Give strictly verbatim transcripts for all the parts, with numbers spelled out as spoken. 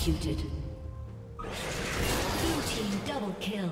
executed. Blue team double kill.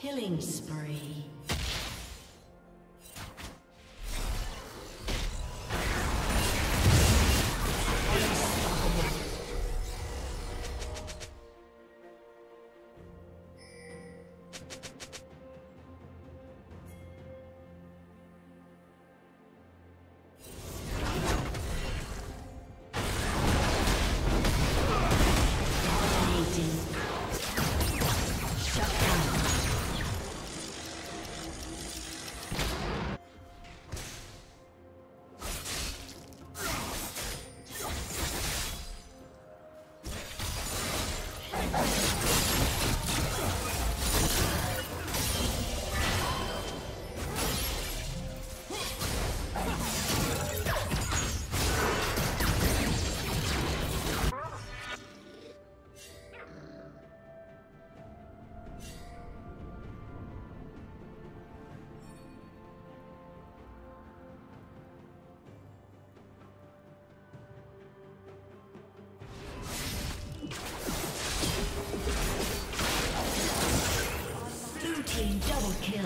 Killing spree. Double kill.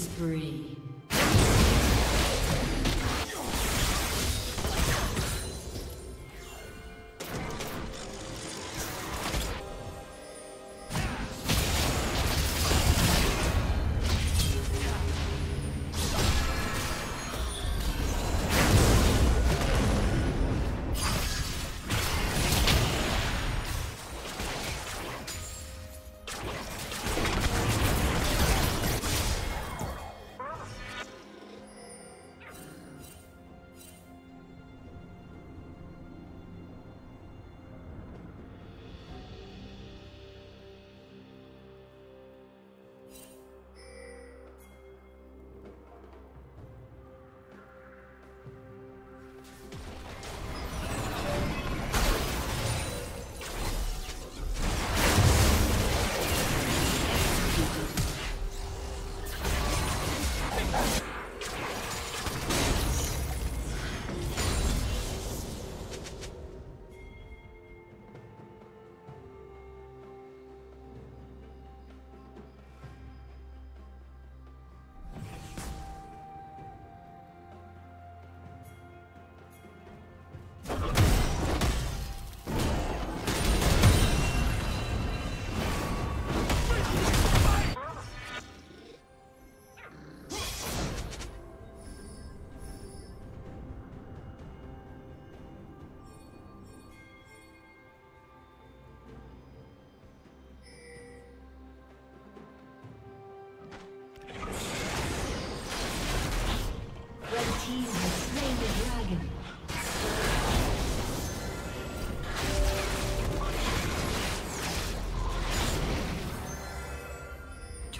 spree.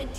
Red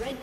Red